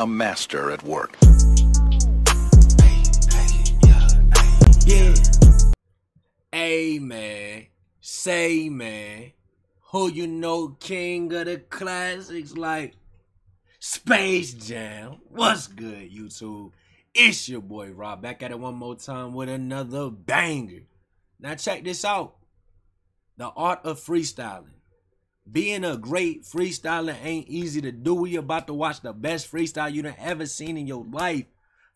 a master at work. Yeah. Amen. Say, man. Who you know, king of the classics like Space Jam. What's good, YouTube? It's your boy, Rob, back at it one more time with another banger. Now check this out. The art of freestyling. Being a great freestyler ain't easy to do. We about to watch the best freestyle you done ever seen in your life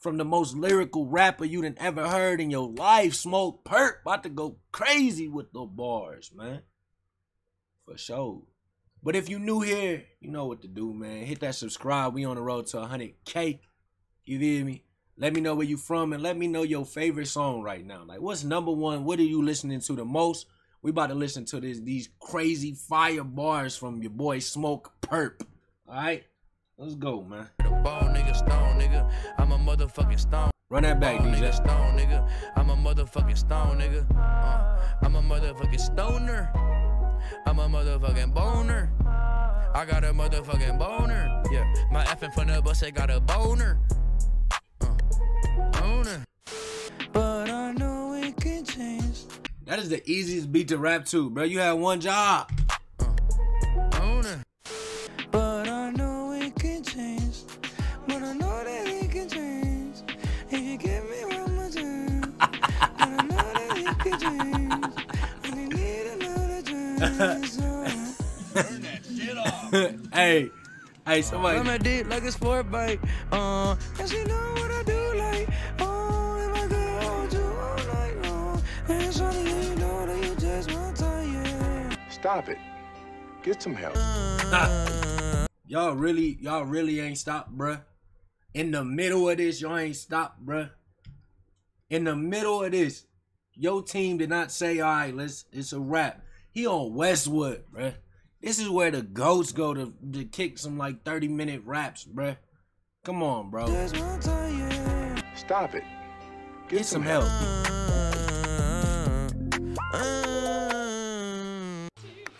from the most lyrical rapper you done ever heard in your life, Smokepurpp. About to go crazy with the bars, man. For sure. But if you new here, you know what to do, man. Hit that subscribe. We on the road to 100K. You hear me? Let me know where you from and let me know your favorite song right now. Like, what's number one? What are you listening to the most? We about to listen to these crazy fire bars from your boy Smokepurpp. All right, let's go, man. Run that back, DJ. Stone nigga, I'm a motherfucking stone nigga. I'm a motherfucking stoner. I'm a motherfucking boner. I got a motherfucking boner. Yeah, my F in front of us, I got a boner. Boner. But I know it can change. That is the easiest beat to rap to, bro. You had one job. But I know it can change. But I know that it can change. If you give me one more time. But I know that it can change. And you need another chance. Turn that shit off. Hey, somebody. I'm a dick like a sport bike. And she know what I do like. Stop it. Get some help. Y'all really ain't stopped, bruh. In the middle of this, y'all ain't stopped, bruh. In the middle of this, your team did not say, all right, it's a wrap. He on Westwood, bruh. This is where the GOATs go to kick some like 30-minute raps, bruh. Come on, bro. Stop it. Get some help.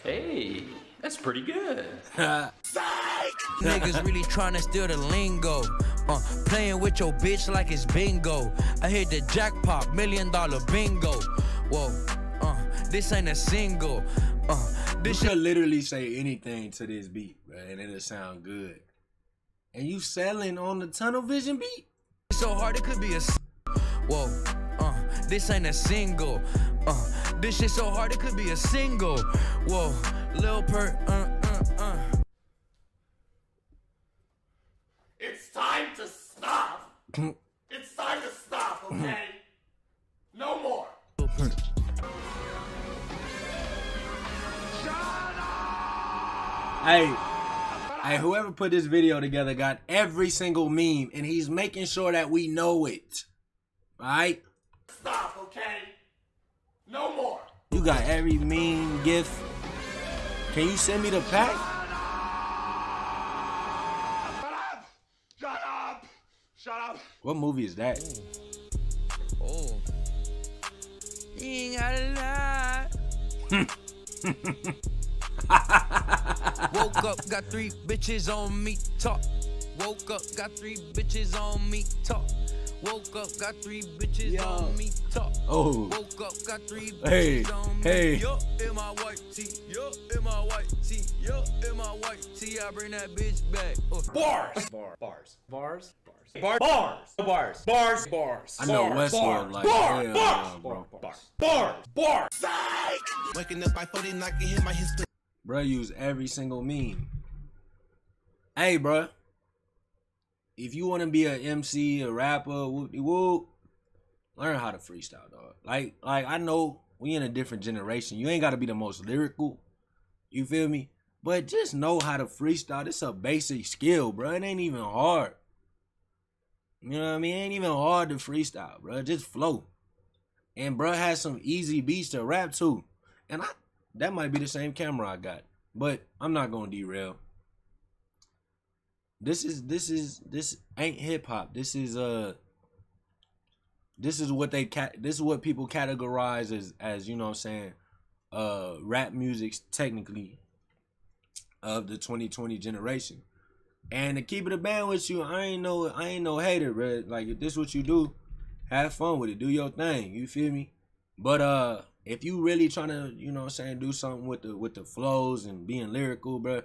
Hey, that's pretty good. Niggas really trying to steal the lingo. Playing with your bitch like it's bingo. I hit the jackpot, $1 million bingo. Whoa, this ain't a single. This you could literally say anything to this beat, right? And it'll sound good. And you selling on the Tunnel Vision beat? It's so hard it could be a... Whoa, this ain't a single. This shit so hard it could be a single. Whoa, Lil Purr, It's time to stop. It's time to stop, okay? No more. Shut up! Hey, whoever put this video together got every single meme, and he's making sure that we know it. Alright? Stop, okay? No more. You got every meme gift. Can you send me the pack? Shut up! Shut up! Shut up! What movie is that? Oh. You ain't gotta lie. Woke up, got three bitches on me top. Woke up, got three bitches on me top. Woke up, got three bitches on me top. Oh. Woke up, got three bitches on me. Hey. Yo, in my white tee. Yo, in my white tee. Yo, in my white tee. I bring that bitch back. Bars. Bars. Bars. Bars. Bars. Bars. Bars. Bars. Bars. I know Westwood like bars. Bars. Bars. Bars. Bars. Waking up, I thought they knocking him. My history. Bro, use every single meme. Hey, bro. If you want to be an MC, a rapper, whoop, learn how to freestyle, dog. Like I know we in a different generation. You ain't got to be the most lyrical. You feel me? But just know how to freestyle. It's a basic skill, bro. It ain't even hard. You know what I mean? It ain't even hard to freestyle, bro. Just flow. And bro has some easy beats to rap to. And that might be the same camera I got. But I'm not going to derail. This ain't hip hop. This is what what people categorize as you know what I'm saying, rap music technically of the 2020 generation. And to keep it a band with you, I ain't no hater, bro. Like, if this what you do, have fun with it. Do your thing. You feel me? But if you really trying to, you know what I'm saying, do something with the flows and being lyrical, bro,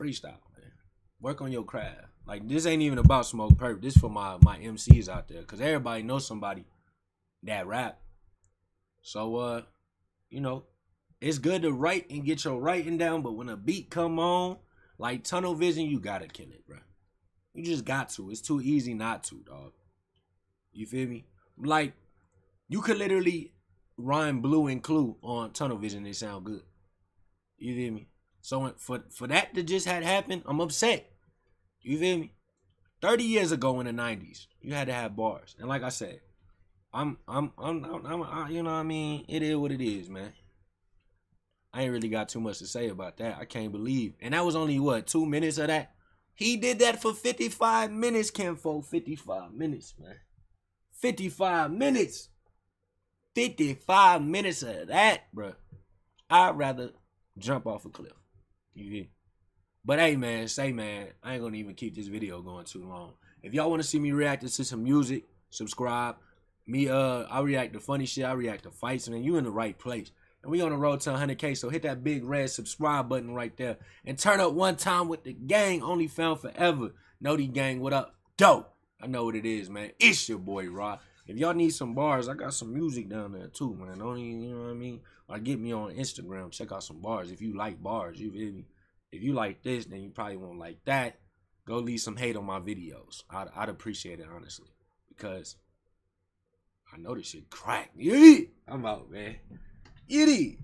freestyle, man. Work on your craft. Like, this ain't even about Smokepurpp. This for my MCs out there, cause everybody knows somebody that rap. So you know, it's good to write and get your writing down, but when a beat come on, like Tunnel Vision, you gotta kill it, bro. You just got to. It's too easy not to, dog. You feel me? Like, you could literally rhyme blue and clue on Tunnel Vision. They sound good. You feel me? So for that to just had happened, I'm upset. You feel me? 30 years ago in the 90s, you had to have bars. And like I said, I'm you know what I mean? It is what it is, man. I ain't really got too much to say about that. I can't believe. And that was only, what, 2 minutes of that? He did that for 55 minutes, Kenfo. 55 minutes, man. 55 minutes. 55 minutes of that, bruh. I'd rather jump off a cliff. You hear? But hey, man, I ain't gonna even keep this video going too long. If y'all wanna see me react to some music, subscribe. Me, I react to funny shit. I react to fights, man. You in the right place. And we on the road to 100K, so hit that big red subscribe button right there. And turn up one time with the gang, only found forever. NOTIGANG, what up? Dope. I know what it is, man. It's your boy, Rod. If y'all need some bars, I got some music down there too, man. Don't even, you know what I mean? Or get me on Instagram. Check out some bars. If you like bars, you feel me? If you like this, then you probably won't like that. Go leave some hate on my videos. I'd appreciate it, honestly. Because I know this shit crack. I'm out, man. Itty.